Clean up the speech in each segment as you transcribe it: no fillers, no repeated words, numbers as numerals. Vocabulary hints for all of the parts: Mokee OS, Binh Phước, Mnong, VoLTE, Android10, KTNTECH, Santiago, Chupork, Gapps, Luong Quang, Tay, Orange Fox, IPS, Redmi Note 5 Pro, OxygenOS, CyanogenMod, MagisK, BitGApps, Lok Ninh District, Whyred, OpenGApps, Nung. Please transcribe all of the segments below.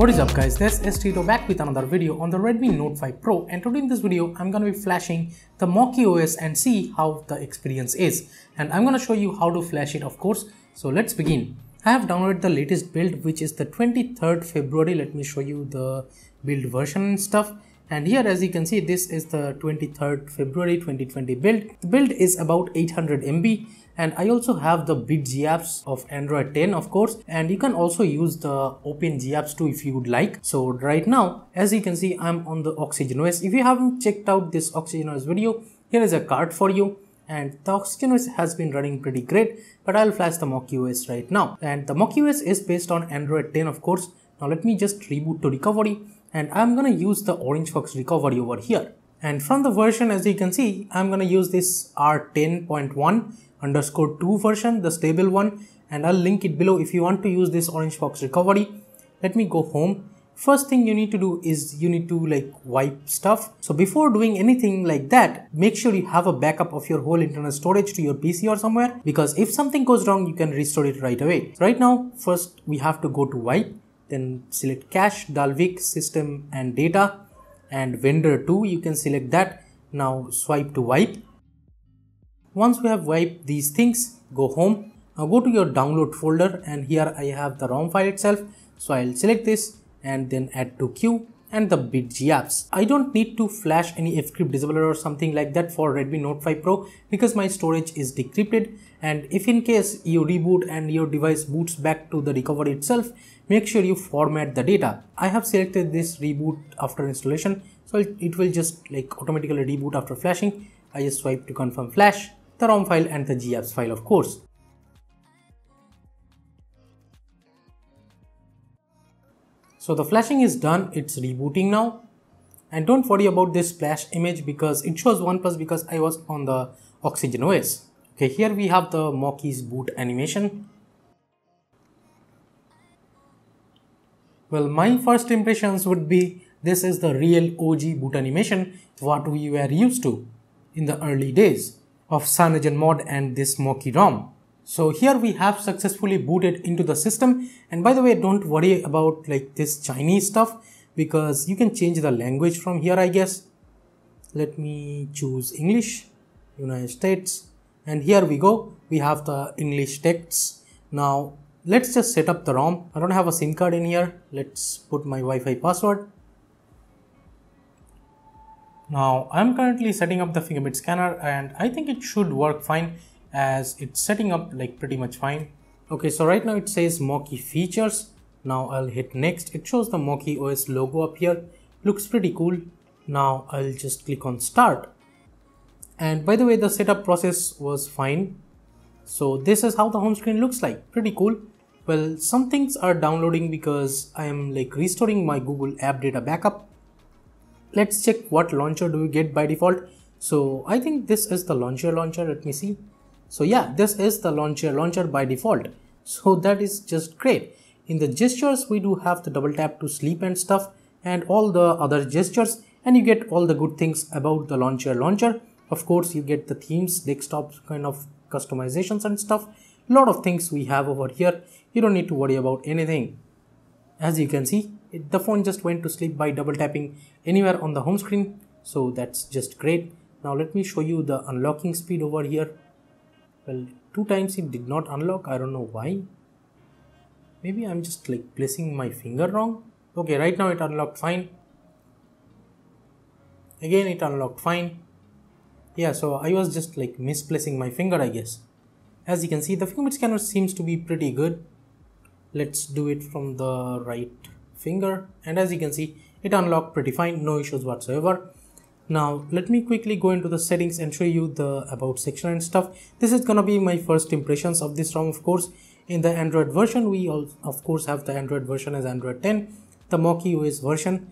What is up guys, this is Tito back with another video on the Redmi Note 5 Pro, and today in this video I'm gonna be flashing the Mokee OS and see how the experience is, and I'm gonna show you how to flash it of course. So let's begin. I have downloaded the latest build, which is the 23rd February. Let me show you the build version and stuff. And here, as you can see, this is the 23rd February 2020 build. The build is about 800 MB. And I also have the BitGApps of Android 10, of course. And you can also use the OpenGApps too if you would like. So right now, as you can see, I'm on the OxygenOS. If you haven't checked out this OxygenOS video, here is a card for you. And the OxygenOS has been running pretty great. But I'll flash the Mokee OS right now. And the Mokee OS is based on Android 10, of course. Now let me just reboot to recovery. And I'm gonna use the Orange Fox recovery over here. And from the version, as you can see, I'm gonna use this R10.1_2 version, the stable one, and I'll link it below if you want to use this Orange Fox recovery. Let me go home. First thing you need to do is you need to wipe stuff. So before doing anything like that, make sure you have a backup of your whole internal storage to your PC or somewhere, because if something goes wrong, you can restore it right away. So right now, first we have to go to wipe. Then select cache, dalvik, system and data, and vendor 2, you can select that. Now swipe to wipe. Once we have wiped these things, go home. Now go to your download folder, and here I have the ROM file itself. So I'll select this and then add to queue and the BitGApps. I don't need to flash any fcrypt disabler or something like that for Redmi Note 5 Pro because my storage is decrypted, and if in case you reboot and your device boots back to the recovery itself, make sure you format the data. I have selected this reboot after installation, so it will just automatically reboot after flashing. I just swipe to confirm flash, the ROM file and the GApps file of course. So the flashing is done, it's rebooting now. And don't worry about this splash image because it shows 1+ because I was on the OxygenOS. Okay, here we have the Mokee's boot animation. Well, my first impressions would be this is the real OG boot animation, what we were used to in the early days of CyanogenMod and this Mokee ROM. So here we have successfully booted into the system, and by the way, don't worry about this Chinese stuff because you can change the language from here I guess. Let me choose English, United States, and here we go, we have the English texts. Now let's just set up the ROM. I don't have a SIM card in here, let's put my Wi-Fi password. Now I'm currently setting up the fingerprint scanner and I think it should work fine, as it's setting up pretty much fine. Okay, so right now it says Mokee features. Now I'll hit next. It shows the Mokee OS logo up here, looks pretty cool. Now I'll just click on start, and by the way the setup process was fine. So this is how the home screen looks like, pretty cool. Well, some things are downloading because I am restoring my Google app data backup. Let's check what launcher do we get by default. So I think this is the launcher, let me see. So yeah, this is the launcher by default. So that is just great. In the gestures, we do have the double tap to sleep and stuff and all the other gestures, and you get all the good things about the launcher. Of course, you get the themes, desktop kind of customizations and stuff. A lot of things we have over here. You don't need to worry about anything. As you can see, the phone just went to sleep by double tapping anywhere on the home screen. So that's just great. Now let me show you the unlocking speed over here. Well, 2 times it did not unlock, I don't know why. Maybe I'm just placing my finger wrong. Okay, right now it unlocked fine. Again it unlocked fine. Yeah, so I was just misplacing my finger I guess. As you can see, the fingerprint scanner seems to be pretty good. Let's do it from the right finger, and as you can see it unlocked pretty fine, no issues whatsoever. Now let me quickly go into the settings and show you the about section and stuff. This is gonna be my first impressions of this ROM of course. In the Android version, we all of course have the Android version as Android 10, the Mokee OS version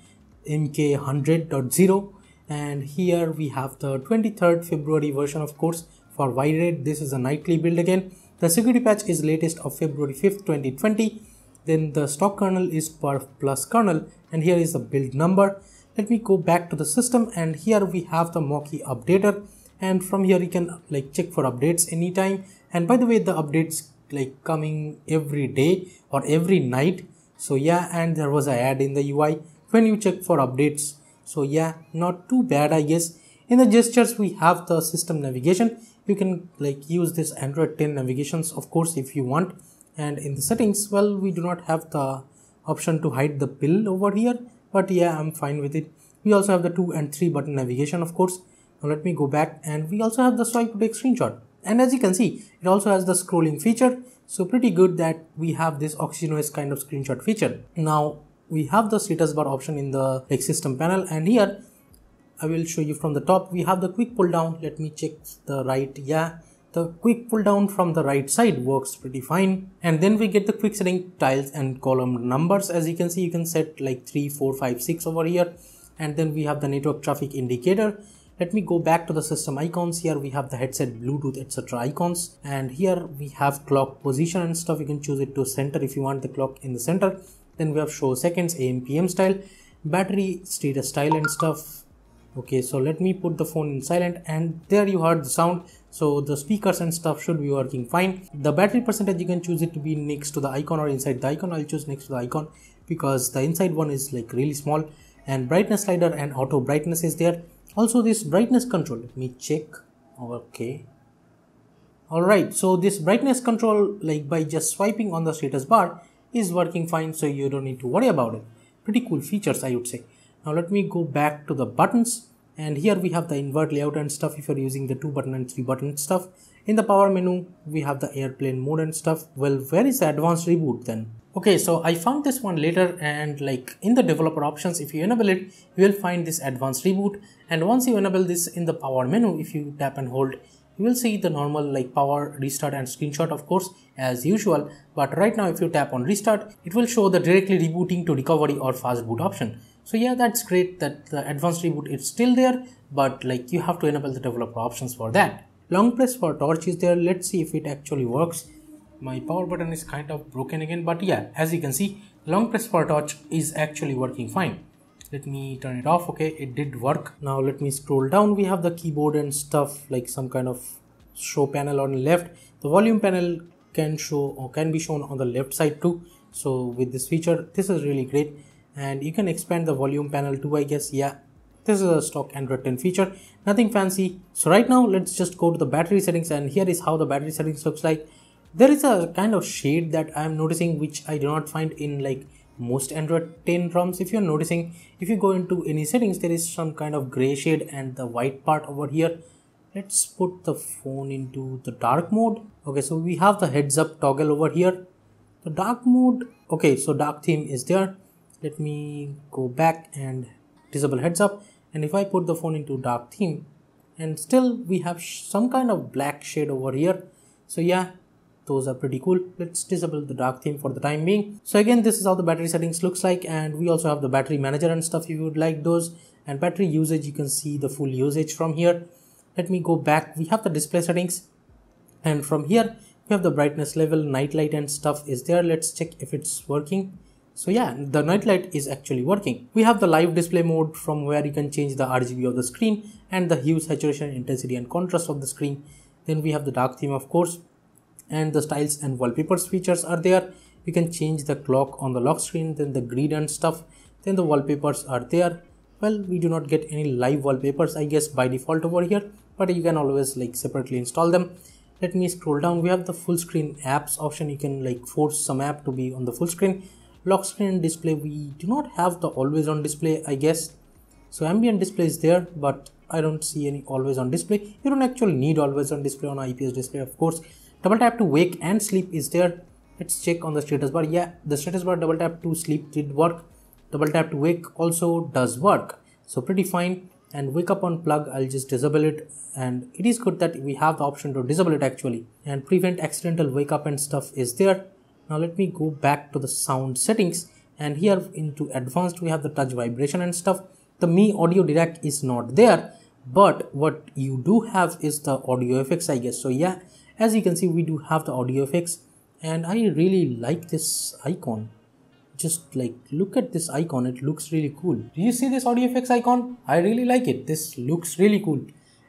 MK 100.0, and here we have the 23rd February version of course for Whyred. This is a nightly build again. The security patch is latest of February 5th, 2020. Then the stock kernel is /+ kernel, and here is the build number. Let me go back to the system, and here we have the Mokee updater, and from here you can check for updates anytime. And by the way, the updates like coming every day or every night. So yeah, and there was an ad in the UI when you check for updates. So yeah, not too bad, I guess. In the gestures, we have the system navigation. You can like use this Android 10 navigations, of course, if you want. And in the settings, well, we do not have the option to hide the pill over here, but yeah, I'm fine with it. We also have the 2 and 3 button navigation, of course. Now let me go back, and we also have the swipe to take screenshot. And as you can see, it also has the scrolling feature. So pretty good that we have this OxygenOS kind of screenshot feature. Now we have the status bar option in the like system panel, and here I will show you from the top. We have the quick pull down. Let me check the right. Yeah, the quick pull down from the right side works pretty fine. And then we get the quick setting tiles and column numbers. As you can see, you can set like 3, 4, 5, 6 over here. And then we have the network traffic indicator. Let me go back to the system icons. Here we have the headset, Bluetooth, etc. icons. And here we have clock position and stuff. You can choose it to center if you want the clock in the center. Then we have show seconds, AM, PM style, battery status style and stuff. Okay, so let me put the phone in silent, and there you heard the sound. So the speakers and stuff should be working fine. The battery percentage, you can choose it to be next to the icon or inside the icon. I'll choose next to the icon because the inside one is like really small. And brightness slider and auto brightness is there. Also this brightness control, let me check. Okay. Alright, so this brightness control, like by just swiping on the status bar, is working fine. So you don't need to worry about it. Pretty cool features, I would say. Now let me go back to the buttons, and here we have the invert layout and stuff if you're using the 2 button and 3 button stuff. In the power menu, we have the airplane mode and stuff. Well, where is the advanced reboot then? Okay, so I found this one later, and like in the developer options, if you enable it, you will find this advanced reboot. And once you enable this in the power menu, if you tap and hold, you will see the normal like power, restart and screenshot, of course, as usual. But right now, if you tap on restart, it will show the directly rebooting to recovery or fast boot option. So yeah, that's great that the advanced reboot is still there, but like you have to enable the developer options for that. Long press for torch is there. Let's see if it actually works. My power button is kind of broken again, but yeah, as you can see, long press for torch is actually working fine. Let me turn it off. Okay, it did work. Now let me scroll down. We have the keyboard and stuff, like some kind of show panel on the left. The volume panel can show or can be shown on the left side too. So with this feature, this is really great. And you can expand the volume panel too, I guess. Yeah, this is a stock Android 10 feature, nothing fancy. So right now, let's just go to the battery settings, and here is how the battery settings looks like. There is a kind of shade that I'm noticing, which I do not find in like most Android 10 ROMs. If you're noticing, if you go into any settings, there is some kind of gray shade and the white part over here. Let's put the phone into the dark mode. Okay, so we have the heads up toggle over here. The dark mode, okay, so dark theme is there. Let me go back and disable heads up, and if I put the phone into dark theme, and still we have some kind of black shade over here. So yeah, those are pretty cool. Let's disable the dark theme for the time being. So again, this is how the battery settings looks like, and we also have the battery manager and stuff if you would like those. And battery usage, you can see the full usage from here. Let me go back. We have the display settings, and from here we have the brightness level, night light and stuff is there. Let's check if it's working. So yeah, the night light is actually working. We have the live display mode, from where you can change the RGB of the screen and the hue, saturation, intensity and contrast of the screen. Then we have the dark theme, of course, and the styles and wallpapers features are there. You can change the clock on the lock screen, then the grid and stuff. Then the wallpapers are there. Well, we do not get any live wallpapers, I guess, by default over here, but you can always like separately install them. Let me scroll down. We have the full screen apps option. You can like force some app to be on the full screen. Lock screen display, we do not have the always on display, I guess. So ambient display is there, but I don't see any always on display. You don't actually need always on display on IPS display, of course. Double tap to wake and sleep is there. Let's check on the status bar. Yeah, the status bar double tap to sleep did work. Double tap to wake also does work. So pretty fine. And wake up on plug, I'll just disable it. And it is good that we have the option to disable it actually. And prevent accidental wake up and stuff is there. Now let me go back to the sound settings, and here into advanced we have the touch vibration and stuff. The Mi Audio Direct is not there, but what you do have is the audio effects, I guess. So yeah, as you can see, we do have the audio effects, and I really like this icon. Just like look at this icon, it looks really cool. Do you see this audio effects icon? I really like it. This looks really cool,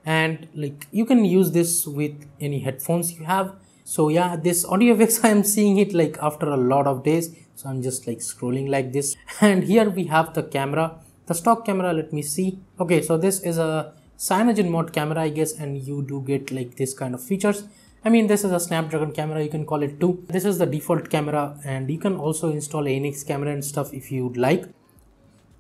and like you can use this with any headphones you have. So yeah, this audio effects, I am seeing it like after a lot of days. So I'm just like scrolling like this, and here we have the camera, the stock camera. Let me see. Okay, so this is a CyanogenMod camera, I guess, and you do get like this kind of features. I mean, this is a Snapdragon camera, you can call it too. This is the default camera, and you can also install ANX camera and stuff if you'd like.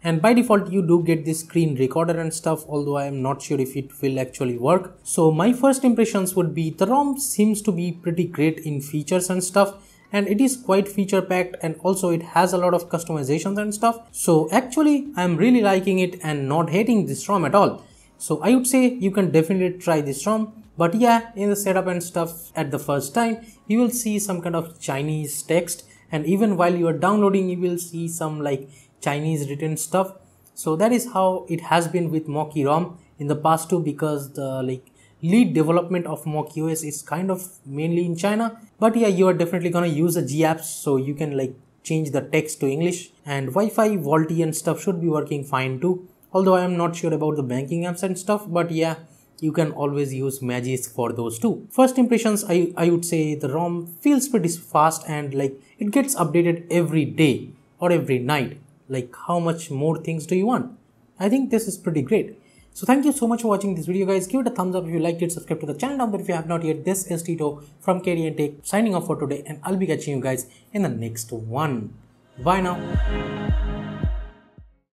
And by default, you do get this screen recorder and stuff, although I am not sure if it will actually work. So my first impressions would be the ROM seems to be pretty great in features and stuff, and it is quite feature packed, and also it has a lot of customizations and stuff. So actually, I am really liking it and not hating this ROM at all. So I would say you can definitely try this ROM. But yeah, in the setup and stuff at the first time, you will see some kind of Chinese text, and even while you are downloading, you will see some like Chinese written stuff. So that is how it has been with Mokee ROM in the past too, because the like lead development of Mokee OS is kind of mainly in China. But yeah, you are definitely gonna use a Gapps, so you can like change the text to English, and Wi-Fi, VoLTE and stuff should be working fine too. Although I am not sure about the banking apps and stuff, but yeah, you can always use MagisK for those too. First impressions, I would say the ROM feels pretty fast, and like it gets updated every day or every night. Like, how much more things do you want? I think this is pretty great. So thank you so much for watching this video, guys. Give it a thumbs up if you liked it, subscribe to the channel down there if you have not yet. This is Tito from KTNTECH signing off for today, and I'll be catching you guys in the next one. Bye now.